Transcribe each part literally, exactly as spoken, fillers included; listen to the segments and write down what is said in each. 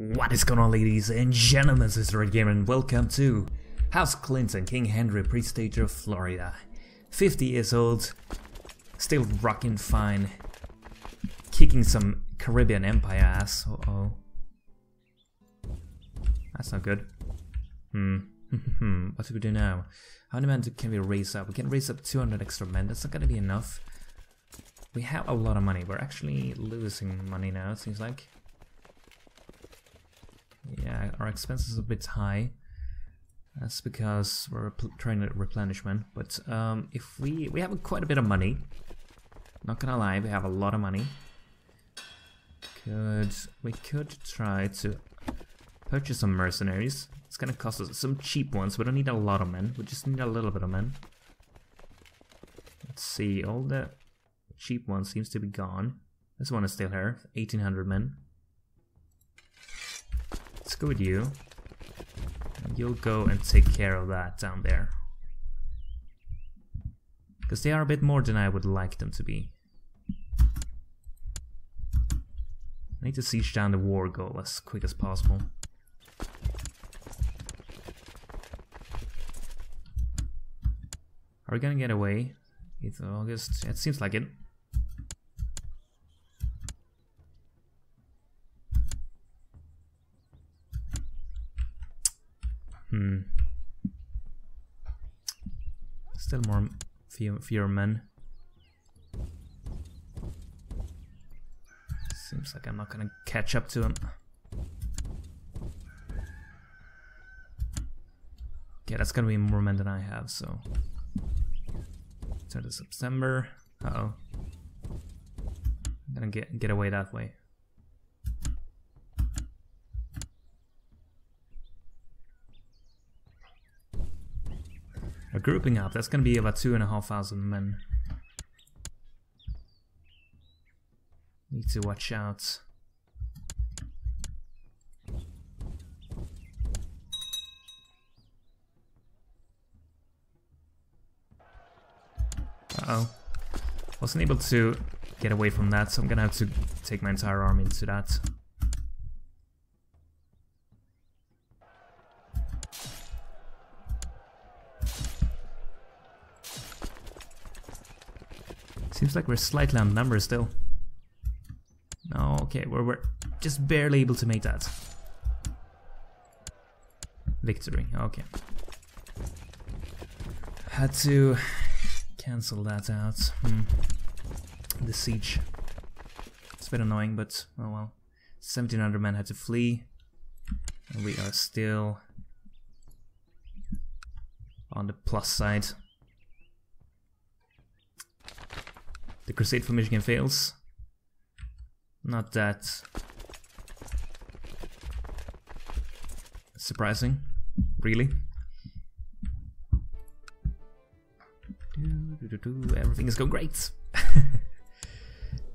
What is going on, ladies and gentlemen, this is Red Game and welcome to House Clinton, King Henry, Prestige of Florida. fifty years old, still rocking fine, kicking some Caribbean Empire ass. Uh oh. That's not good. Hmm. What do we do now? How many men can we raise up? We can raise up two hundred extra men, that's not gonna be enough. We have a lot of money, we're actually losing money now, it seems like. Yeah, our expenses are a bit high. That's because we're trying to replenish, man. But um, if we... we have quite a bit of money. Not gonna lie, we have a lot of money. Could... we could try to purchase some mercenaries. It's gonna cost us some cheap ones. We don't need a lot of men. We just need a little bit of men. Let's see, all the cheap ones seems to be gone. This one is still here. eighteen hundred men. Let's go with you. You'll go and take care of that down there. Because they are a bit more than I would like them to be. I need to siege down the war goal as quick as possible. Are we gonna get away? eighth of August. It seems like it. Hmm. Still more few fewer men. Seems like I'm not gonna catch up to him. Yeah, that's gonna be more men than I have, so. Turn to September. Uh oh. I'm gonna get get away that way. We're grouping up, that's gonna be about two and a half thousand men. Need to watch out. Uh-oh. Wasn't able to get away from that, so I'm gonna have to take my entire army into that. Seems like we're slightly outnumbered still. No, okay, we're, we're just barely able to make that. Victory, okay. Had to cancel that out. Hmm. The siege. It's a bit annoying, but oh well. seventeen hundred men had to flee. And we are still on the plus side. The Crusade for Michigan fails. Not that surprising, really. Do, do, do, do. Everything is going great.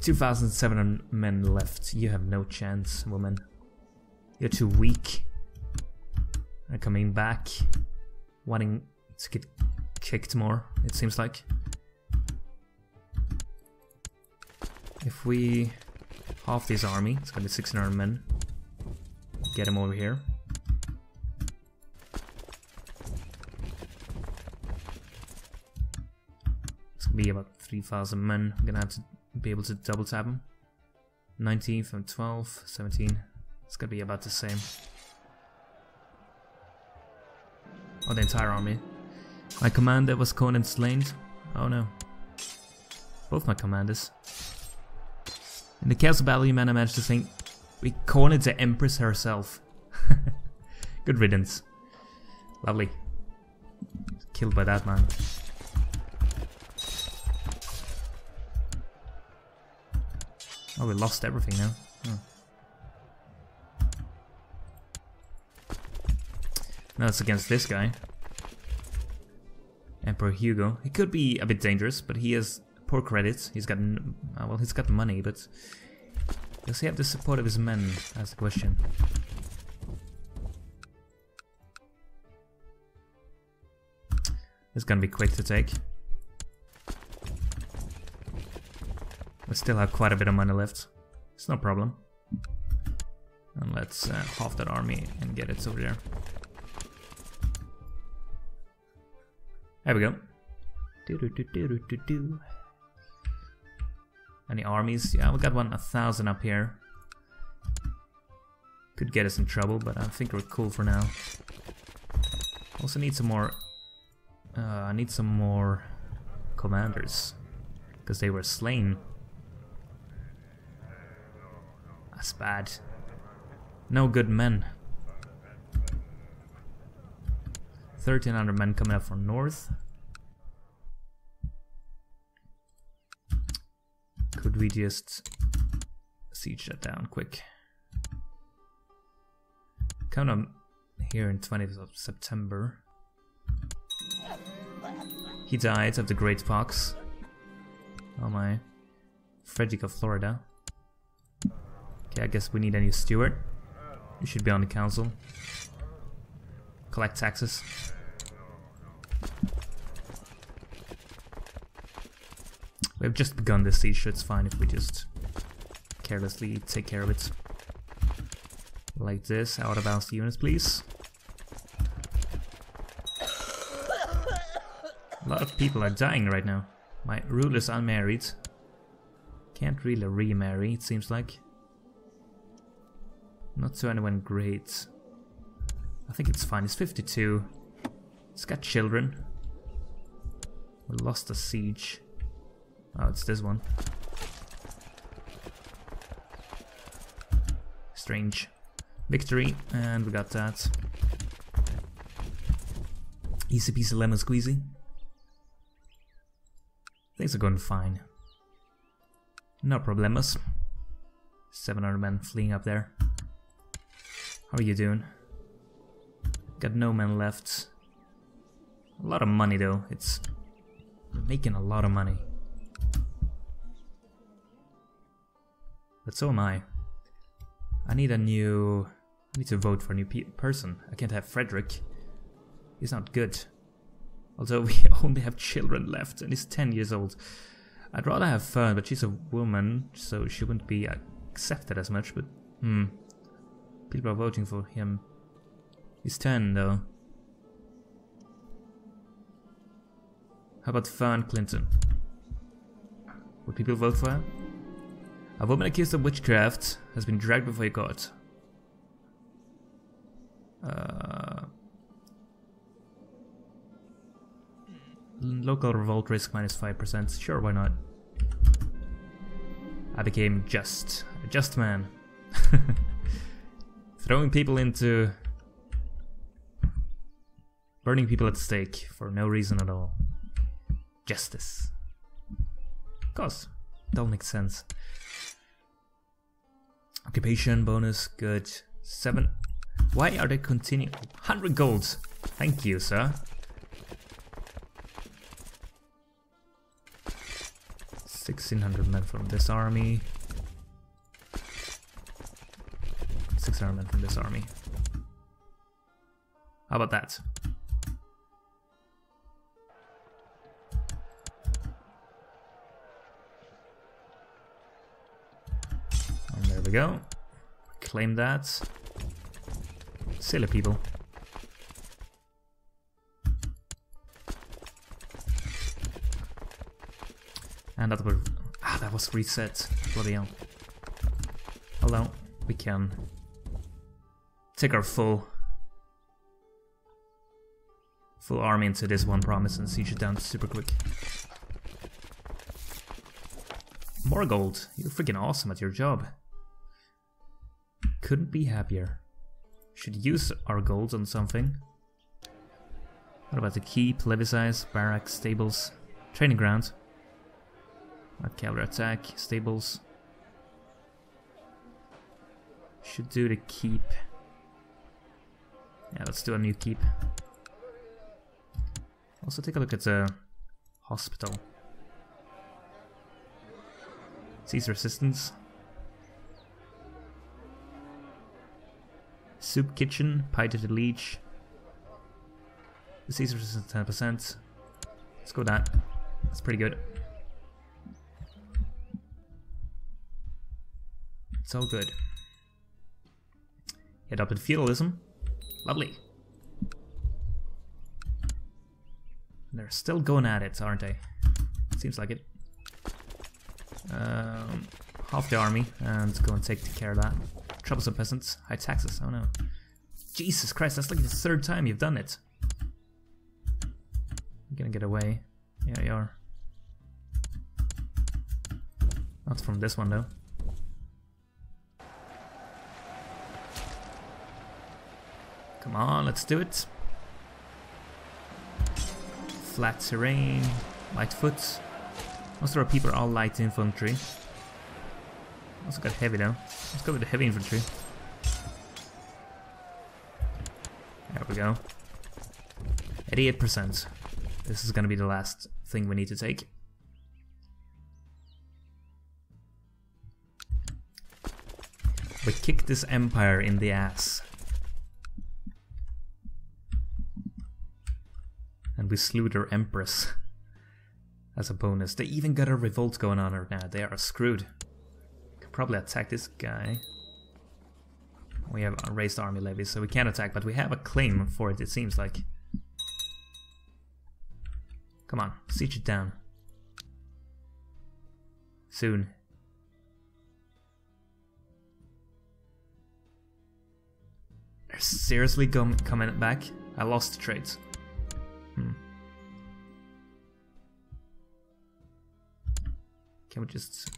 two thousand seven hundred men left. You have no chance, woman. You're too weak. They're coming back, wanting to get kicked more, it seems like. If we half this army, it's gonna be sixteen hundred men. Get him over here. It's gonna be about three thousand men. I'm gonna have to be able to double tap him. nineteenth and twelfth, seventeenth. It's gonna be about the same. Oh, the entire army. My commander was caught and slain. Oh no. Both my commanders. In the chaos of battle, you man, I managed to think we cornered the Empress herself. Good riddance. Lovely. Killed by that, man. Oh, we lost everything now. Oh. No, it's against this guy. Emperor Hugo. He could be a bit dangerous, but he is... poor credit. He's got n uh, well. He's got money, but does he have the support of his men? That's the question. It's gonna be quick to take. We still have quite a bit of money left. It's no problem. And let's uh, half that army and get it over there. There we go. Do, do, do, do, do, do. Any armies? Yeah, we got one, a thousand up here. Could get us in trouble, but I think we're cool for now. Also need some more... Uh, I need some more commanders, because they were slain. That's bad. No good men. thirteen hundred men coming up from north. Could we just siege that down quick? Come on here in twentieth of September. He died of the Great Pox. Oh my. Frederick of Florida. Okay, I guess we need a new steward. You should be on the council. Collect taxes. We've just begun this siege, so it's fine if we just carelessly take care of it. Like this, out of bounds the units, please. A lot of people are dying right now. My ruler's unmarried. Can't really remarry, it seems like. Not to anyone great. I think it's fine. It's fifty-two. It's got children. We lost a siege. Oh, it's this one. Strange. Victory, and we got that. Easy peasy lemon squeezy. Things are going fine. No problemas. seven hundred men fleeing up there. How are you doing? Got no men left. A lot of money though. It's making a lot of money. But so am I. I need a new... I need to vote for a new pe person. I can't have Frederick. He's not good. Although we only have children left and he's ten years old. I'd rather have Fern, but she's a woman, so she wouldn't be accepted as much, but... Hmm. People are voting for him. He's ten, though. How about Fern Clinton? Would people vote for her? A woman accused of witchcraft has been dragged before a court. Uh, local revolt risk minus five percent. Sure, why not? I became just. A just man. Throwing people into... burning people at stake for no reason at all. Justice. Of course. That all makes sense. Occupation bonus, good. Seven. Why are they continuing? one hundred golds. Thank you, sir. sixteen hundred men from this army. six hundred men from this army. How about that? And there we go. Claim that. Silly people. And that was ah, that was reset. Bloody hell. Although we can take our full full army into this one promise and siege it down super quick. More gold. You're freaking awesome at your job. Couldn't be happier. Should use our gold on something. What about the keep, levy size, barracks, stables, training ground? Cavalry attack, stables. Should do the keep. Yeah, let's do a new keep. Also take a look at the hospital. Seize resistance. Soup kitchen, pie to the leech. Seize resistance ten percent. Let's go with that. That's pretty good. It's all good. He adopted feudalism. Lovely. And they're still going at it, aren't they? Seems like it. Um, half the army, and go and take care of that. Troublesome peasants, high taxes, oh no. Jesus Christ, that's like the third time you've done it. You're gonna get away. Yeah, you are. Not from this one, though. Come on, let's do it. Flat terrain, light foot. Most of our people are all light infantry. Also got heavy though. Let's go with the heavy infantry. There we go. eighty-eight percent. This is gonna be the last thing we need to take. We kick this empire in the ass. And we slew their empress as a bonus. They even got a revolt going on right now. They are screwed. Could probably attack this guy. We have raised army levies, so we can't attack, but we have a claim for it, it seems like. Come on, siege it down. Soon. They're seriously coming back? I lost the trades. Hmm. Can we just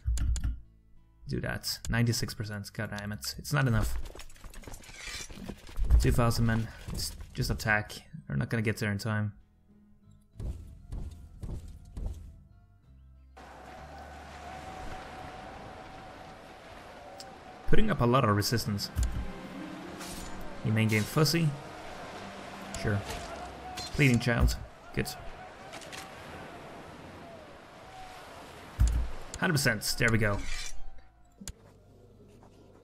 do that? ninety-six percent, god damn it. It's not enough. two thousand men, just, just attack. They're not gonna get there in time. Putting up a lot of resistance. You main game fussy? Sure. Bleeding child. Good. one hundred percent. There we go.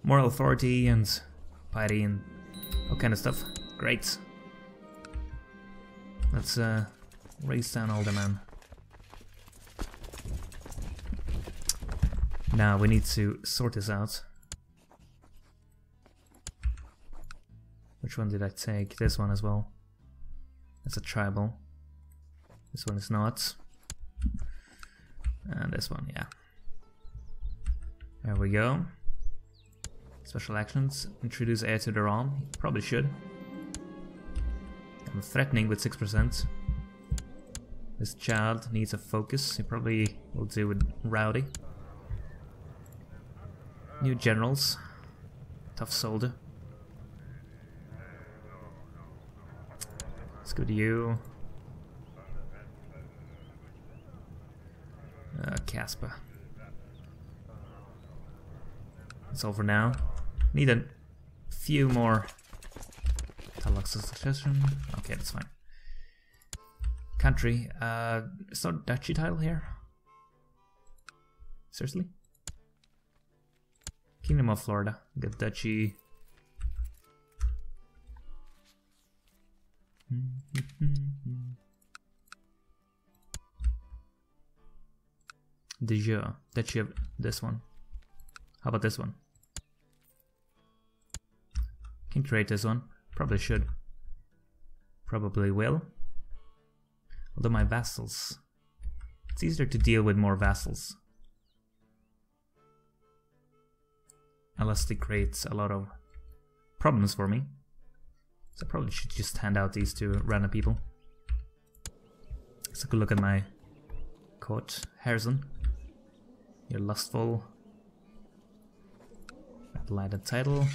Moral authority and piety and all kind of stuff. Great. Let's uh, race down all the men. Now we need to sort this out. Which one did I take? This one as well. That's a tribal. This one is not. And this one, yeah. There we go. Special actions. Introduce heir to the realm. Probably should. I'm threatening with six percent. This child needs a focus. He probably will do with rowdy. New generals. Tough soldier. Let's go to you. Uh, Casper. That's all for now. Need a few more. Talux of succession. Okay, that's fine. Country. Uh, is there a duchy title here? Seriously? Kingdom of Florida. Got duchy. Déjà, that you have this one. How about this one? Can create this one. Probably should. Probably will. Although my vassals. It's easier to deal with more vassals. Unless it creates a lot of problems for me. So I probably should just hand out these to random people. Let's look look at my court. Harrison. You're lustful. Apply the title.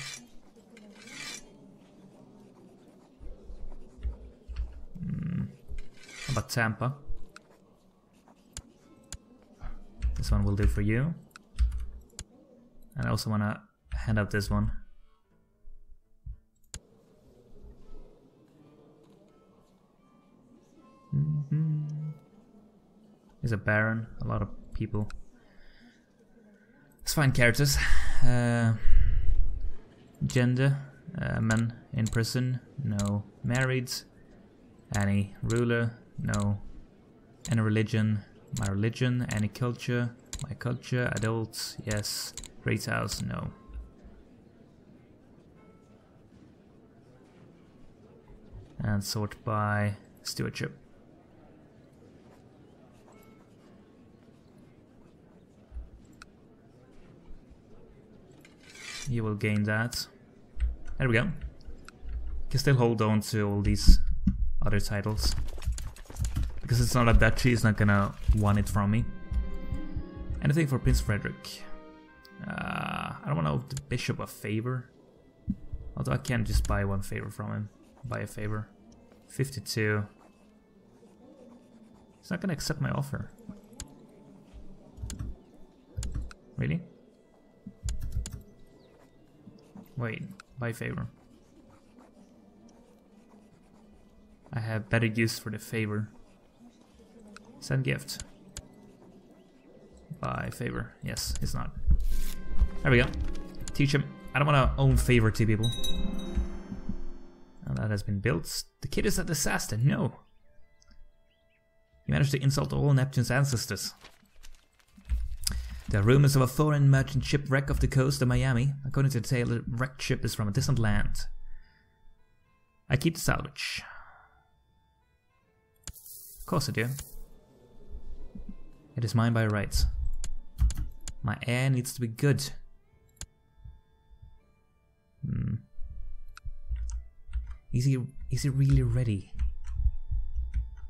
Mm. How about Tampa? This one will do for you. And I also want to hand out this one. He's a baron, a lot of people. Let's find characters. Uh, gender, uh, men in prison, no. Married, any ruler, no. Any religion, my religion. Any culture, my culture. Adults, yes. Great house, no. and sort by stewardship. You will gain that. There we go. You can still hold on to all these other titles, because it's not a duchy, it's not gonna want it from me. Anything for Prince Frederick. Uh, I don't want to owe the bishop a favor. Although I can just buy one favor from him. Buy a favor. fifty-two. He's not gonna accept my offer. Really? Wait, buy favor. I have better use for the favor. Send gift. Buy favor. Yes, it's not. There we go. Teach him. I don't want to own favor to people. And that has been built. The kid is a disaster. No. He managed to insult all Neptune's ancestors. There are rumors of a foreign merchant shipwreck off the coast of Miami. According to the tale, the wrecked ship is from a distant land. I keep the salvage. Of course I do. It is mine by rights. My heir needs to be good. Hmm. Is he, is he really ready?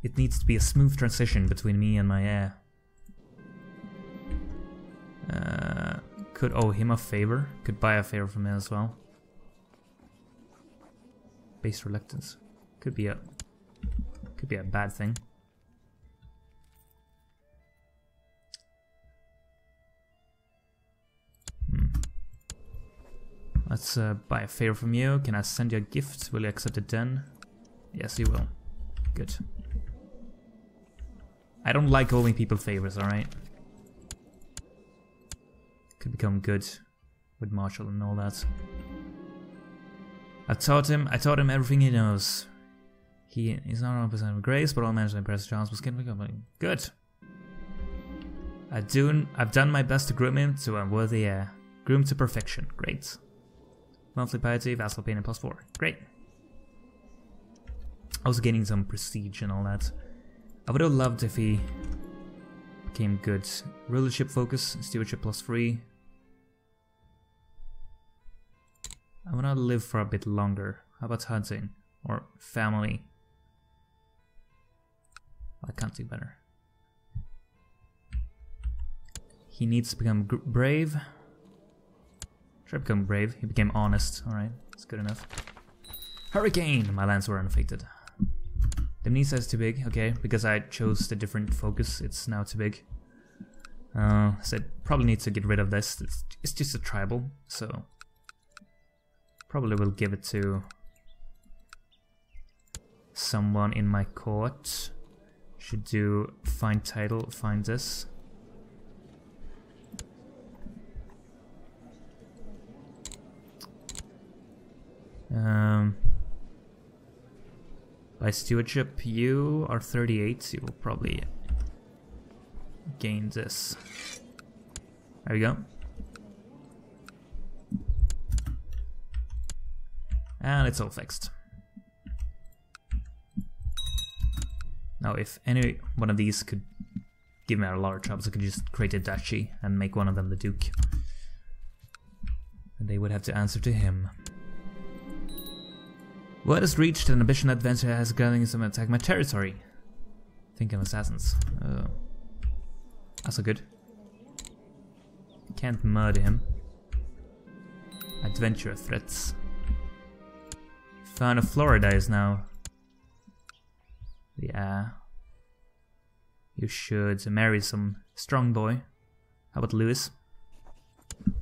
It needs to be a smooth transition between me and my heir. Uh, could owe him a favor. Could buy a favor from him as well. Base reluctance could be a could be a bad thing. Hmm. Let's uh, buy a favor from you. Can I send you a gift? Will you accept it then? Yes, you will. Good. I don't like owing people favors. All right. Could become good with Marshall and all that. I taught him. I taught him everything he knows. He is not one hundred percent of grace, but all managed to impress Charles was getting good. I do. I've done my best to groom him to a worthy heir. Groomed to perfection. Great. Monthly piety, vassal payment plus four. Great. I was gaining some prestige and all that. I would have loved if he became good. Rulership focus, stewardship plus three. I want to live for a bit longer. How about hunting? Or family? I can't do better. He needs to become gr brave. Try to become brave. He became honest. Alright, that's good enough. Hurricane! My lands were unaffected. The Mnisa is too big. Okay, because I chose the different focus, it's now too big. Uh, so I probably need to get rid of this. It's, it's just a tribal, so probably will give it to someone in my court. Should do find title, find this. Um, by stewardship, you are thirty-eight, so you will probably gain this. There we go. And it's all fixed. Now if any one of these could give me a lot of troubles, I could just create a duchy and make one of them the duke. And they would have to answer to him. Word has reached that an ambition adventurer has gotten some attack my territory. Think of assassins. Oh. That's so good. Can't murder him. Adventure threats. Fern of Florida is now. Yeah. You should marry some strong boy. How about Lewis? There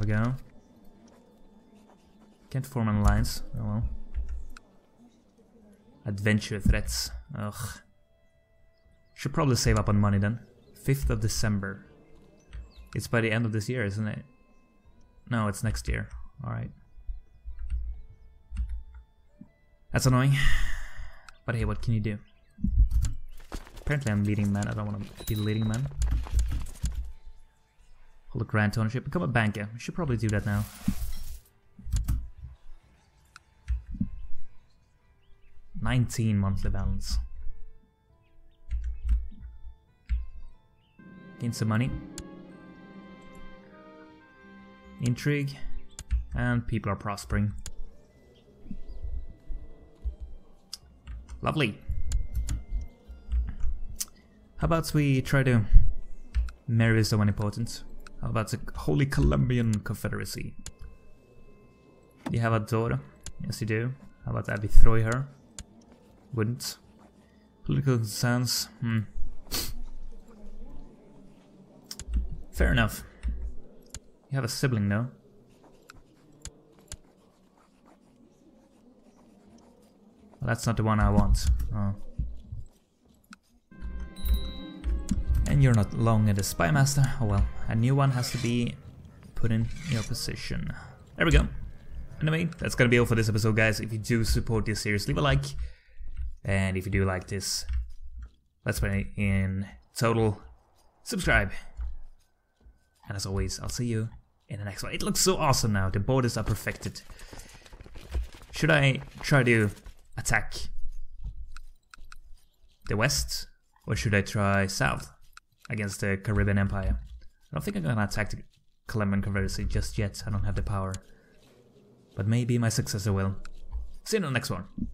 we go. Can't form an alliance. Oh well. Adventure threats. Ugh. Should probably save up on money then. fifth of December. It's by the end of this year, isn't it? No, it's next year. Alright. That's annoying. But hey, what can you do? Apparently I'm leading man. I don't want to be leading man. Hold a grant ownership. Become a banker. We should probably do that now. nineteen monthly balance. Gain some money. Intrigue. And people are prospering. Lovely. How about we try to marry someone important? How about the Holy Colombian Confederacy? You have a daughter? Yes, you do. How about Abby throw her? Wouldn't. Political concerns? Hmm. Fair enough. You have a sibling, no? Well, that's not the one I want. Oh. And you're not long at a spy master. Oh well, a new one has to be put in your position. There we go. Anyway, that's gonna be all for this episode, guys. If you do support this series, leave a like. And if you do like this, let's play in total, subscribe. And as always, I'll see you in the next one. It looks so awesome now. The borders are perfected. Should I try to attack the west? Or should I try south against the Caribbean Empire? I don't think I'm gonna attack the Colombian Confederacy just yet. I don't have the power. But maybe my successor will. See you in the next one.